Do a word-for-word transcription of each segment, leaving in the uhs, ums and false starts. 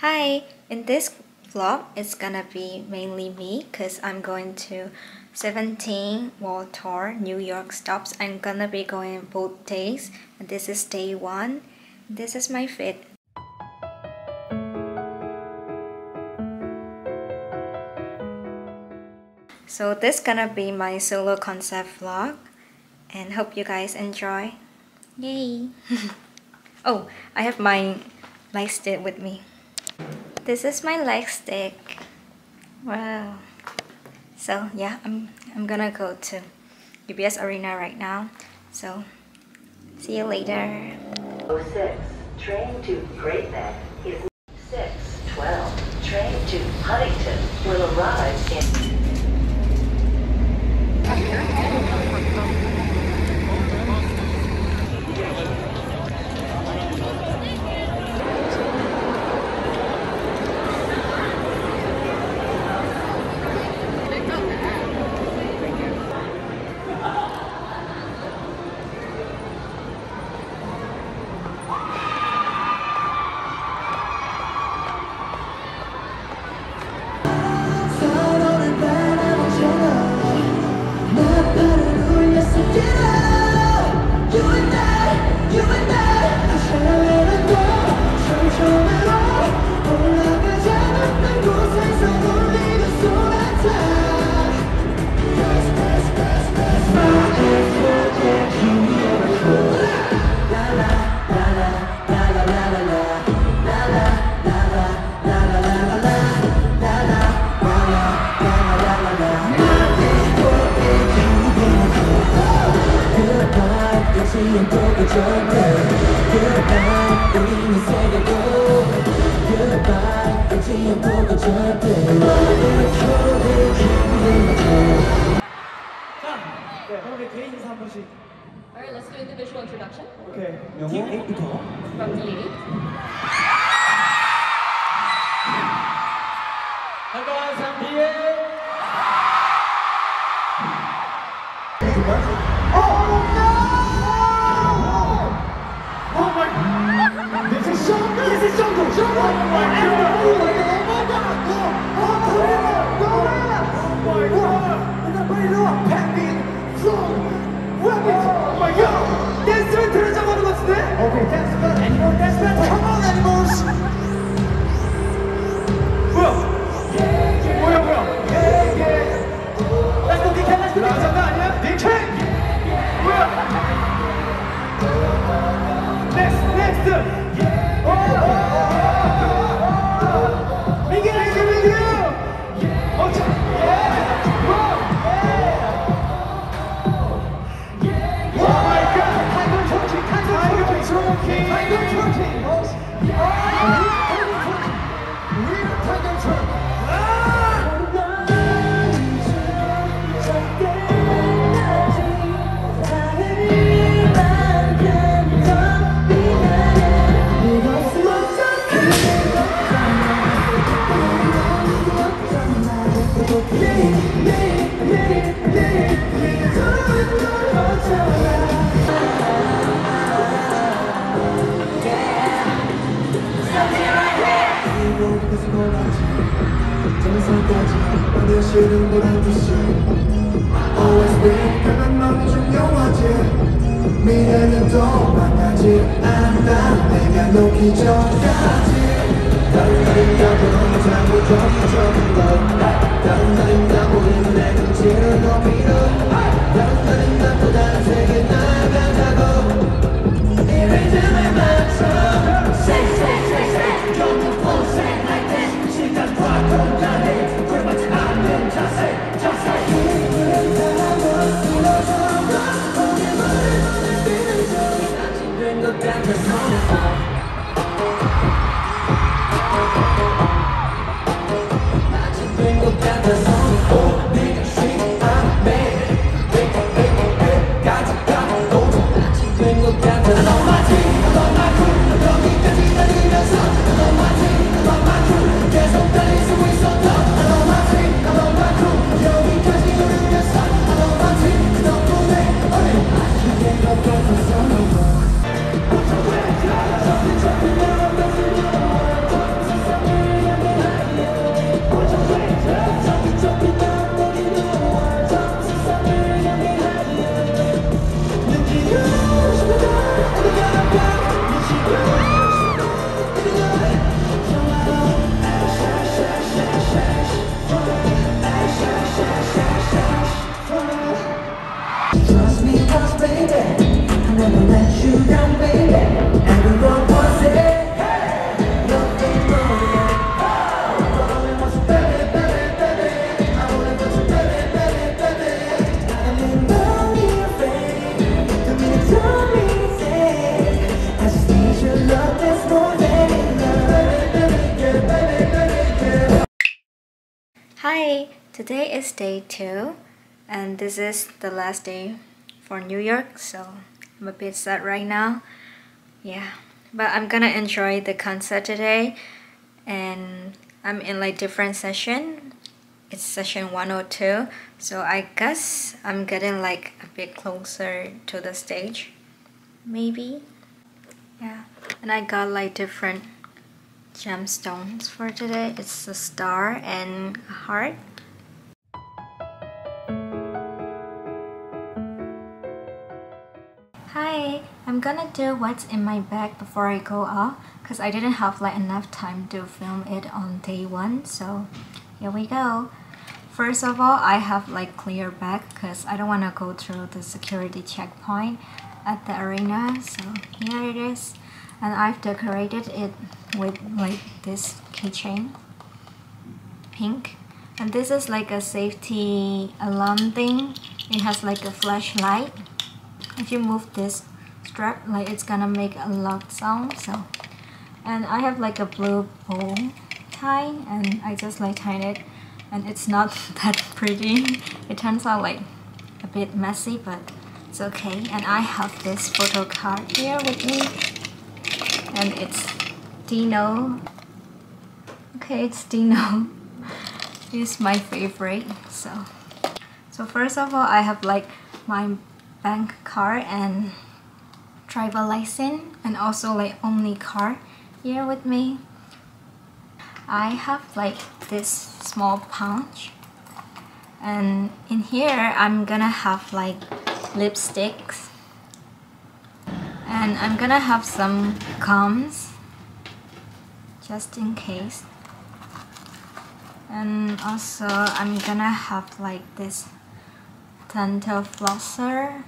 Hi, in this vlog, it's gonna be mainly me because I'm going to seventeen world tour New York stops. I'm gonna be going both days. And this is day one. This is my fit. So this is gonna be my solo concept vlog and hope you guys enjoy. Yay! Oh, I have my light stick with me. This is my leg stick. Wow. So yeah, I'm I'm gonna go to U B S Arena right now. So see you later. six train to Great Neck is six twelve. Train to Huntington will arrive in. Alright, let's do individual introduction. Okay. Team eight부터. From the lady. I Hi, today is day two and this is the last day for New York, so I'm a bit sad right now. Yeah, but I'm gonna enjoy the concert today, and I'm in like different session. It's session one oh two, so I guess I'm getting like a bit closer to the stage, maybe. Yeah, and I got like different gemstones for today. It's a star and a heart. Hi, I'm gonna do what's in my bag before I go out because I didn't have like enough time to film it on day one, so here we go. First of all, I have like clear bag because I don't want to go through the security checkpoint at the arena, so here it is. And I've decorated it with like this keychain, pink, and this is like a safety alarm thing. It has like a flashlight. If you move this strap, like it's gonna make a loud sound. So, and I have like a blue bow tie, and I just like tied it, and it's not that pretty. It turns out like a bit messy, but it's okay. And I have this photo card here with me, and it's Dino. Okay, it's Dino. He's my favorite. So, so first of all, I have like my bank card and driver license, and also like Omni card here with me. I have like this small pouch, and in here I'm gonna have like lipsticks. And I'm gonna have some gums, just in case. And also I'm gonna have like this dental flosser.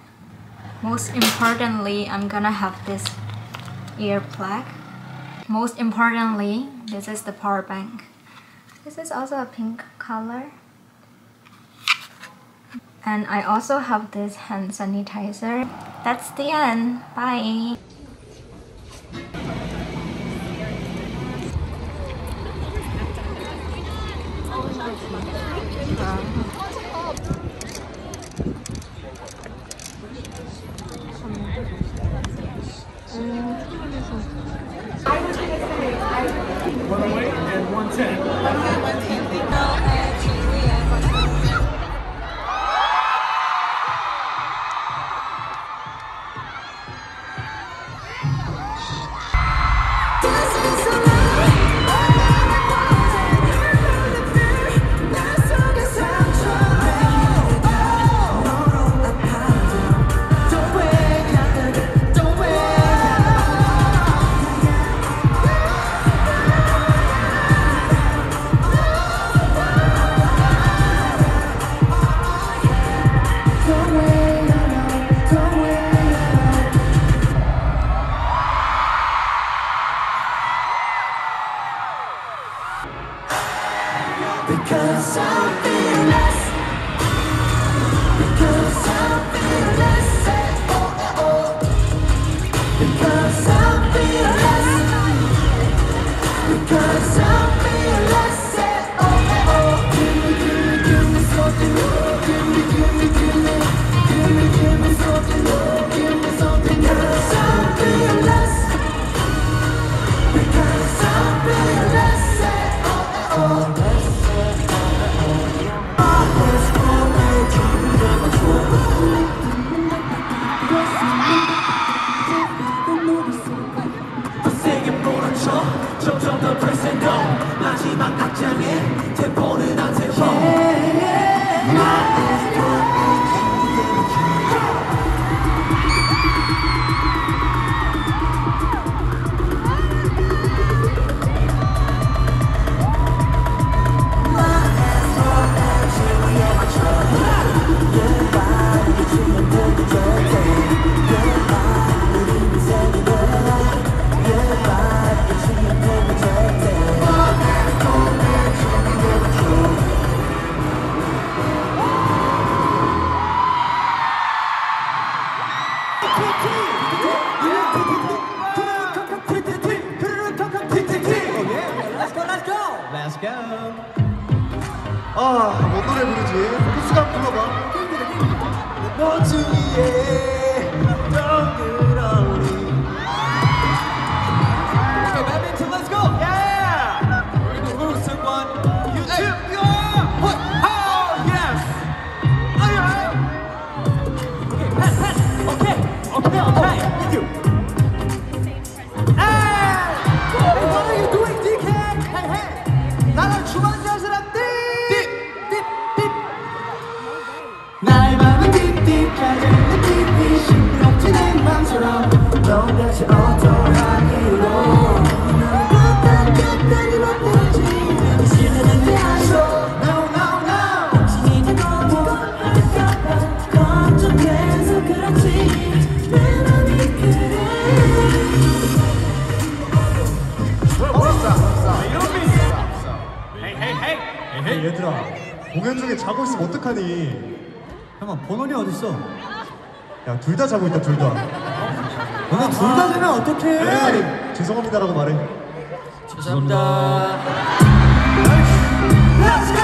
Most importantly, I'm gonna have this ear plug. Most importantly, this is the power bank. This is also a pink color. And I also have this hand sanitizer. That's the end. Bye! Because I feel less. Because I feel less. Oh, oh, oh. Because I feel less. Because I feel less. Oh, oh, oh. Give me, give me, give me something. Give me, give me, give me. Give me, give me something. Give me something. Because I feel less. Because I feel less. Oh, oh, oh. Let's go, let's go! Let's go! 아, 뭔 노래 부르지? 호수가 불러봐. 모주위에 덩그러니. Okay, badminton, let's go! Yeah! We're in the Houston one. You two, you are! What? Oh, yes! Oh, yeah! Okay, pass, pass! Okay, okay, okay! Thank you! Hey! Hey, what are you doing, dickhead? Hey, hey! 나랑 주말에 야, 얘들아, 공연 중에 자고 있으면 어떡하니? 잠깐만, 번호리 어딨어? 야, 둘 다 자고 있다, 둘 다. 너네 둘 다 자면 어떡해? 네, 죄송합니다 라고 말해. 죄송합니다. Let's go!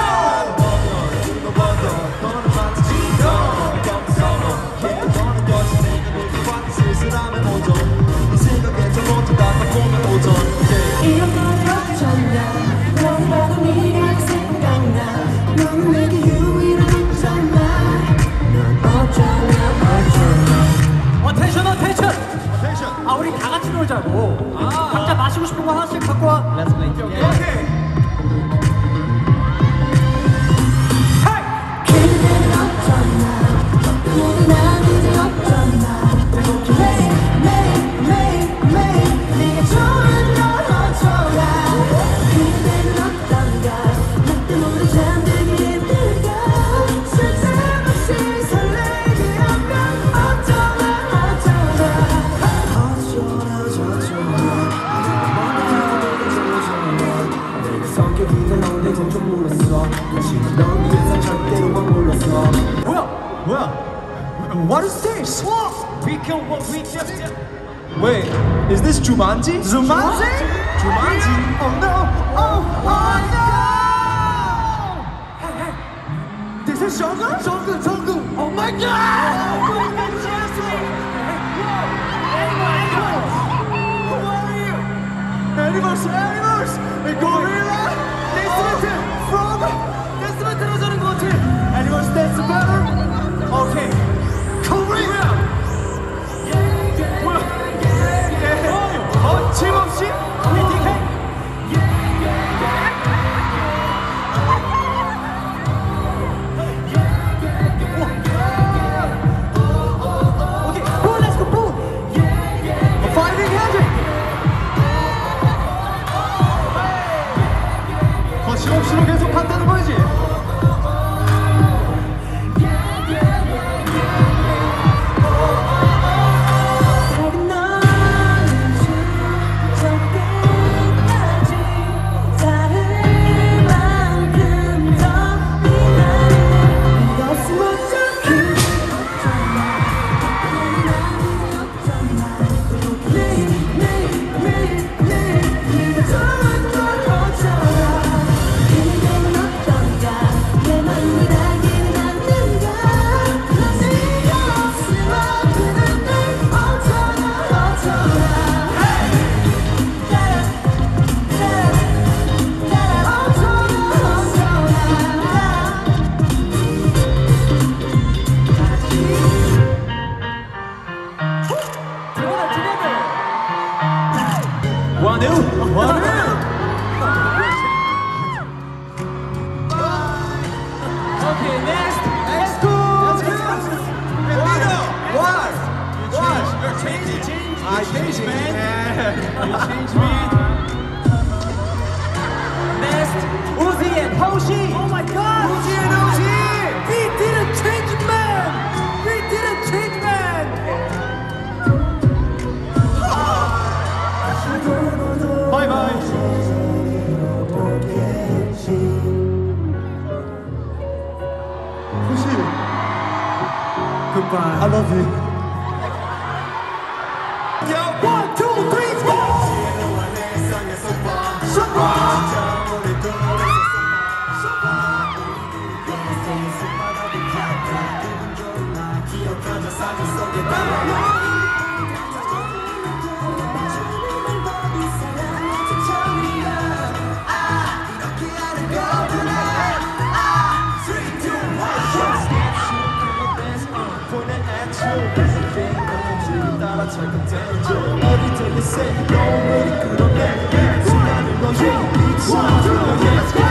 아, 우리 다 같이 놀자고. 아, 각자 마시고 싶은 거 하나씩 갖고 와. Let's play. Okay. Okay. What is this? What? We can walk, we can... Wait, is this Jumanji? Jumanji? Jumanji? Oh no! Oh, oh no! Hey, hey! This is Shogun? Shogun, Shogun! Oh my god! Oh my god! Seriously! Hey, yo! Animals! Who are you? Animals! Animals! The gorilla! This is it! Frog! This is what I'm doing! Animals, that's better! Okay! 거침없이로 계속 간다는 거지. I changed, man. Yeah. You changed, man. Next, Uzi and Hoshi. Oh my God. Uzi and Hoshi. We did a change, man. We did a change, man. Oh. Bye bye. Hoshi. Goodbye. I love you. Shut up! Shut up! much I can tell you. Love you till you say no, really good on that. So now you know you need someone.